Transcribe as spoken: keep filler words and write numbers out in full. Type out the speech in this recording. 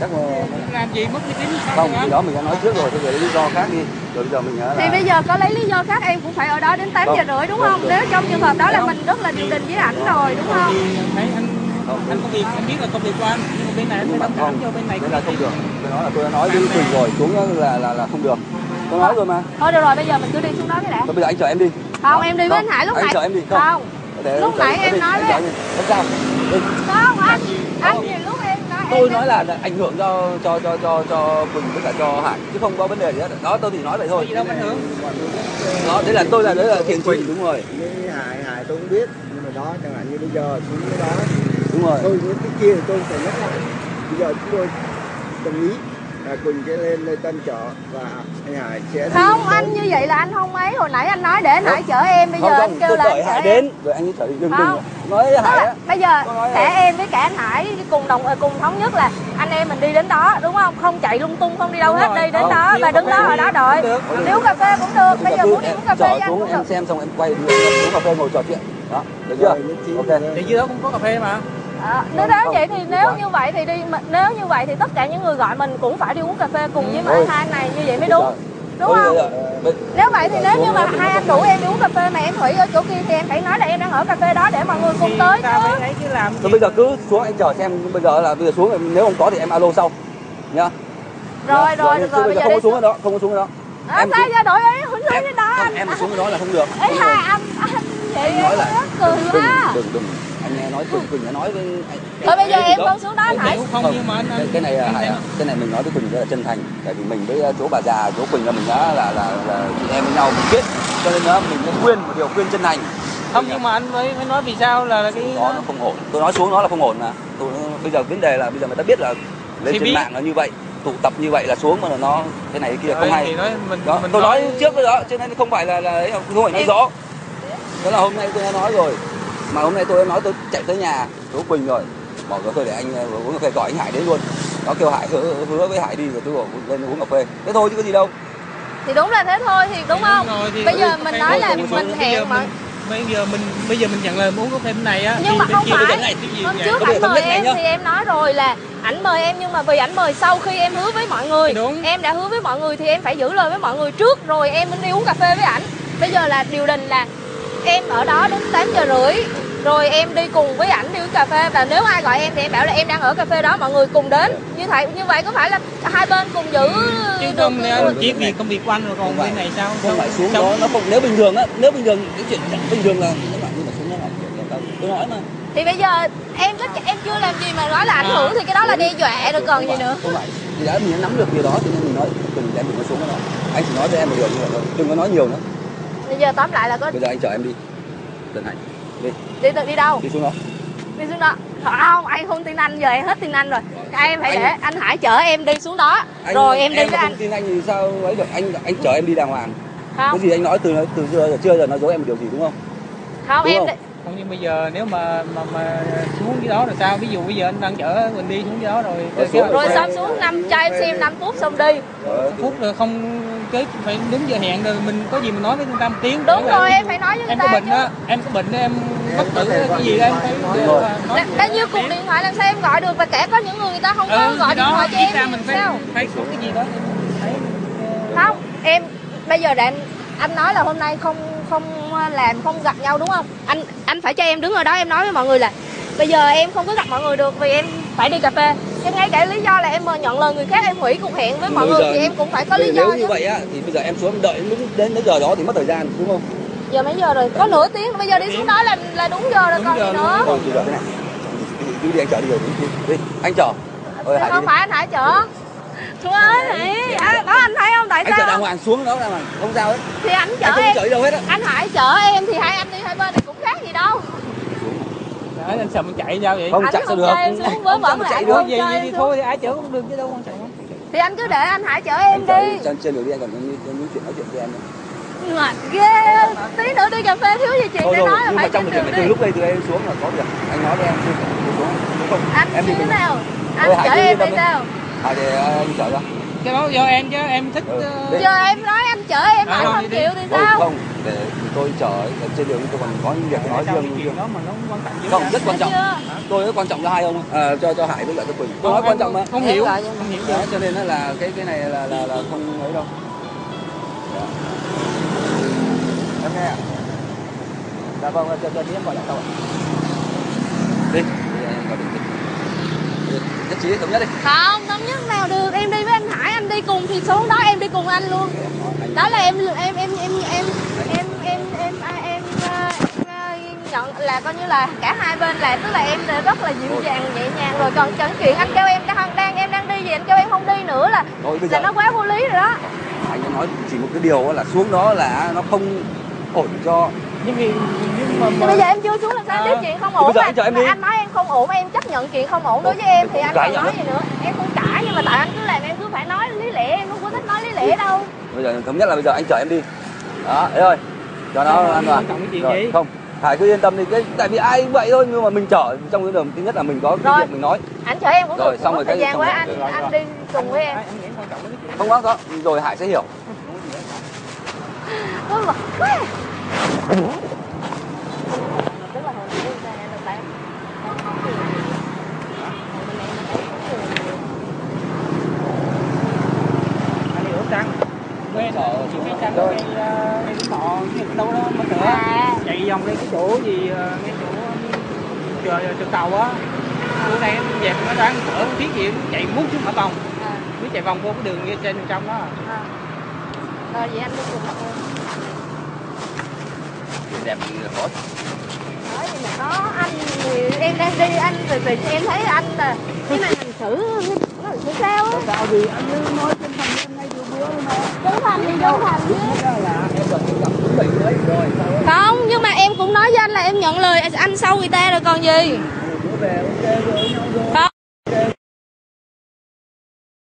Chắc mà... làm gì mất uy tín sao? Không, cái đó mình đã nói trước rồi, bây giờ lấy lý do khác đi. Rồi bây giờ mình nhớ là... Thì bây giờ có lấy lý do khác em cũng phải ở đó đến tám giờ rưỡi đúng không? Nếu trong trường hợp đó là mình rất là điều đình với ảnh rồi đúng không? Thấy anh anh công việc anh biết là công việc của anh, nhưng bên này anh phải thông cảm cho bên này. Bên này không được. Tôi nói là tôi đã nói với Quỳnh rồi, xuống là là là không được. Tôi nói rồi mà. Thôi được rồi, bây giờ mình cứ đi xuống đó cái đã. Thôi bây giờ anh chở em đi. Không, em đi với anh Hải lúc nãy. Anh chở em đi không? Lúc nãy em nói với sao? Không anh, anh gì lúc em nói tôi em nói là ảnh hưởng cho cho cho cho cho Quỳnh với cả cho Hải chứ không có vấn đề gì hết. Đó tôi thì nói vậy thôi. Gì đâu ảnh hưởng. Đó, đấy là tôi là đấy là thiện Quỳnh đúng rồi. Với Hải Hải tôi không biết nhưng mà đó chẳng hạn như bây giờ xuống cái đó. Đúng rồi. Tôi với cái kia thì tôi phải nhắc lại. Bây giờ chúng tôi đồng ý là Quỳnh sẽ lên lên Tân Chợ và anh Hải sẽ không anh xuống. Như vậy là anh không ấy, hồi nãy anh nói để anh Hải chở em, bây giờ không, không, anh kêu là anh Hải đến rồi anh chở dừng dừng nói với Hải á, bây giờ cả em với cả anh Hải cùng đồng cùng thống nhất là anh em mình đi đến đó đúng không, không chạy lung tung, không đi đâu đúng hết rồi. Đi đến không, đó và đứng đó ở đó đợi nếu cà phê cũng được, bây giờ muốn đi uống cà phê anh cũng được, xem xong em quay uống cà phê ngồi trò chuyện đó được chưa? Ok, thì dưới đó cũng có cà phê mà. À, nếu không, không, vậy thì nếu quá. Như vậy thì đi nếu như vậy thì tất cả những người gọi mình cũng phải đi uống cà phê cùng với ừ. hai anh này như vậy mới đúng. Đúng không? Nếu vậy thì nếu như mà hai anh rủ em đi uống cà phê mà em Thủy ở chỗ kia thì em phải nói là em đang ở cà phê đó để mọi người cùng thì tới chứ. Thôi bây giờ cứ xuống anh chờ xem, bây giờ là bây giờ xuống nếu không có thì em alo sau. Nha. Rồi rồi được rồi, bây giờ không có xuống ở đó, không có xuống ở đó. Em sao giờ đổi ý Huỳnh xuống cái đó anh. Em xuống cái đó là không được. Ấy hai anh anh chị nói là cười quá. Đừng đừng. Anh nghe nói Quỳnh, Quỳnh đã nói với anh. Thôi bây giờ em con xuống đó anh Hải. Không, nhưng mà anh... Cái, cái này là Hải, cái này mình nói với Quỳnh rất là chân thành. Tại vì mình với chỗ bà già, chỗ Quỳnh là mình đã là, là, là chị em với nhau, mình biết. Cho nên đó mình mới khuyên một điều khuyên chân thành. Không, nhưng mà anh mới, mới nói vì sao là cái... Đó nó không ổn. Tôi nói xuống nó là không ổn mà. Tôi, bây giờ vấn đề là bây giờ người ta biết là lên thì trên biết. Mạng nó như vậy. Tụ tập như vậy là xuống mà nó thế này kia không hay. Nói, mình, đó, mình tôi nói, nói trước với đó, cho nên không phải là... là không phải nói rõ. Đó là hôm nay tôi đã nói rồi. Mà hôm nay tôi nói tôi chạy tới nhà của Quỳnh rồi, bỏ cái thôi để anh uống cà phê, gọi anh Hải đến luôn. Nó kêu Hải hứa, hứa với Hải đi rồi tôi lên uống cà phê. Thế thôi chứ có gì đâu. Thì đúng là thế thôi thì đúng không? Đúng rồi, thì bây giờ mình nói là mình hẹn mà. Bây giờ mình bây giờ mình nhận lời uống cà phê bên này á. Nhưng mà không phải. Hôm trước ảnh mời em thì em nói rồi là ảnh mời em, nhưng mà vì ảnh mời sau khi em hứa với mọi người, em đã hứa với mọi người thì em phải giữ lời với mọi người trước rồi em mới đi uống cà phê với ảnh. Bây giờ là điều đình là em ở đó đến tám giờ rưỡi rồi em đi cùng với ảnh đi uống cà phê, và nếu ai gọi em thì em bảo là em đang ở cà phê đó, mọi người cùng đến. Như vậy như vậy có phải là hai bên cùng giữ chứ không anh chỉ vì công việc của anh rồi còn bên này sao không phải xuống đó nó không. Nếu bình thường á, nếu bình thường cái chuyện bình thường là các bạn như mà xuống đó là chuyện tôi nói mà. Thì bây giờ em tất em chưa làm gì mà nói là ảnh hưởng thì cái đó là đe dọa rồi còn gì nữa. Thì đã mình đã nắm được điều đó cho nên mình nói đừng để mình nó xuống đó. Anh chỉ nói với em một điều như vậy thôi, đừng có nói nhiều nữa. Bây giờ tóm lại là có... Bây giờ anh chở em đi Tân Hải. Đi Đi đi đâu? Đi xuống đó. Đi xuống đó. Không, anh không tin anh, giờ em hết tin anh rồi. Các em phải anh... để anh Hải chở em đi xuống đó anh... Rồi em đi em với anh. Em không tin anh thì sao ấy được. Anh anh chở em đi đàng hoàng. Không. Cái gì anh nói từ từ giờ chưa giờ nói dối em điều gì đúng không? Không đúng em không? Đi... Không, nhưng bây giờ nếu mà mà, mà xuống cái đó là sao? Ví dụ bây giờ anh đang chở mình đi xuống cái đó rồi. Rồi, rồi, rồi, rồi xong xuống năm cho em xem năm phút xong đi. năm phút rồi không... Cái phải đúng giờ hẹn rồi mình có gì mình nói với người ta một tiếng. Đúng rồi, là, em phải nói với người ta. Em có bệnh á, em có bệnh em bất tử cái gì em phải nói rồi. Đã như cuộc điện thoại làm sao em gọi được, và kể có những người người ta không có gọi điện thoại cho em thì sao? Phải xuống cái gì đó. Không, em bây giờ để anh nói là hôm nay không không làm không gặp nhau đúng không? Anh anh phải cho em đứng ở đó em nói với mọi người là bây giờ em không có gặp mọi người được vì em phải đi cà phê. Em ngay cả lý do là em nhận lời người khác, em hủy cuộc hẹn với mọi bây người giờ, thì em cũng phải có lý do. Nếu như vậy á thì bây giờ em xuống đợi lúc đến đến giờ đó thì mất thời gian đúng không? Giờ mấy giờ rồi? Có nửa tiếng, bây giờ đi xuống đó là là đúng giờ rồi đúng còn giờ, gì nữa. Còn giờ thế này. Đi đi anh chở đi rồi đi. Đi, anh chở. Ôi, không đi. Phải anh Hải chở. Thôi ơi, à, đó anh thấy không tại anh sao? Anh chở đàng hoàng xuống đó là mà không sao hết. Thì anh chở anh không em. Chở đi đâu hết á. Anh Hải chở em thì hai anh đi hai bên thì cũng khác gì đâu. Đấy, anh sợ mình chạy sao vậy? Không anh chạy không sao chạy được. Xuống với vẫn là chạy được. Gì thì thôi thì ai chở cũng được chứ đâu không chạy. Thì anh cứ để anh Hải chở em anh đi. Trên trên đường đi anh còn những chuyện nói chuyện với em nữa. Ngọt ghê. Tí nữa đi cà phê thiếu gì chuyện để nói là phải trên đường đi. Từ lúc đây từ đây xuống là có việc. Anh nói với em đi. Anh như thế nào? Anh chở em đi sao? À thì anh chở ra. Cái đó do em chứ em thích. Do em nói anh chở em mà không chịu thì sao? để tôi chở trên đường, tôi còn có những việc nói riêng. Không, rất quan trọng. Tôi rất quan trọng cho hai ông, à, cho cho Hải với lại cho Quỳnh. Tôi nói quan trọng mà. Không hiểu, không hiểu. Cho nên là cái cái này là là là không ấy đâu. Em nghe ạ. Dạ vâng, cho cho em gọi lại sau ạ. Đi. Nhất trí thống nhất đi. Không, thống nhất nào được, em đi với anh Hải, anh đi cùng thì xuống đó em đi cùng anh luôn. Đó là em em em em em em em em em, em, em nhận là coi như là cả hai bên, là tức là em rất là dịu dàng nhẹ nhàng rồi, còn chẳng chuyện anh kêu em đang em đang đi gì anh kêu em không đi nữa là rồi, bây giờ là nó quá vô lý rồi đó. Anh nói chỉ một cái điều là xuống đó là nó không ổn cho. Nhưng vì nhưng mà, mà... bây giờ em chưa xuống làm sao biết à, chuyện không ổn, anh, em đi. Anh nói em không ổn, em chấp nhận chuyện không ổn đối với em thì anh không nói gì nữa, em không cãi, nhưng mà tại anh cứ làm em cứ phải nói lý lẽ, em không có thích nói lý lẽ đâu. Bây giờ thống nhất là bây giờ anh chở em đi đó, đấy rồi cho nó ăn rồi, rồi. Không, Hải cứ yên tâm đi, cái tại vì ai cũng vậy thôi, nhưng mà mình chở trong cái đường thứ nhất là mình có cái việc mình nói, anh chở em cũng rồi, xong rồi cái gian quá anh anh, anh đi cùng với em không quá đó rồi Hải sẽ hiểu. Chạy vòng cái chỗ gì, cái chỗ trục cầu á, bữa nay em dẹp nó đoán cửa thiết gì chạy mút xuống Hải Phòng, cứ chạy vòng vô cái đường như trên trong đó. Rồi vậy anh đi cùng mọi người. Đẹp gì là tốt. Nói gì mà có, anh em đang đi anh về về em thấy anh là cái này hành xử nó làm sao á? Sao vì anh cứ nói trên thành hôm nay vừa bữa mà. Trấn Thành đi Trấn Thành chứ. Là em được gặp chuẩn bị đấy rồi. Không, nhưng mà em cũng nói với anh là em nhận lời anh sau người ta rồi còn gì. Về ok rồi nhau rồi.